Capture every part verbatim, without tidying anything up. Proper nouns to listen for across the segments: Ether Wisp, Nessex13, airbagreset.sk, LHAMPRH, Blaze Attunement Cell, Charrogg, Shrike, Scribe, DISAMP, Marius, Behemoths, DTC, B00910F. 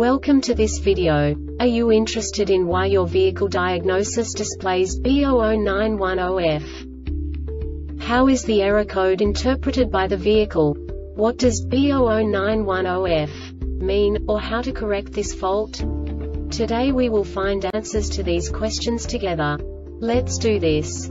Welcome to this video. Are you interested in why your vehicle diagnosis displays B zero zero nine one zero F? How is the error code interpreted by the vehicle? What does B zero zero nine one zero F mean, or how to correct this fault? Today we will find answers to these questions together. Let's do this.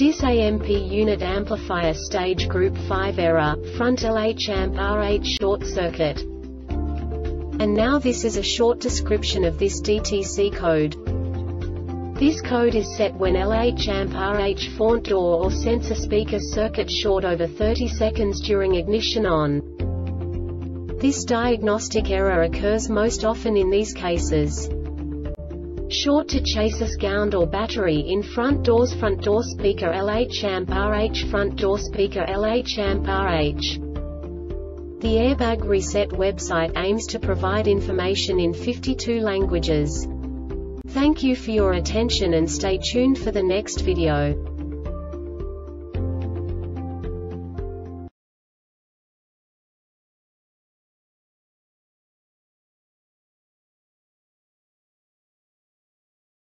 D I S A M P unit amplifier stage group five error, front L H A M P R H short circuit. And now this is a short description of this D T C code. This code is set when L H A M P R H front door or sensor speaker circuit short over thirty seconds during ignition on. This diagnostic error occurs most often in these cases: short to chassis ground or battery in front doors, front door speaker L H A M P R H, front door speaker L H A M P R H. The Airbag Reset website aims to provide information in fifty-two languages. Thank you for your attention and stay tuned for the next video.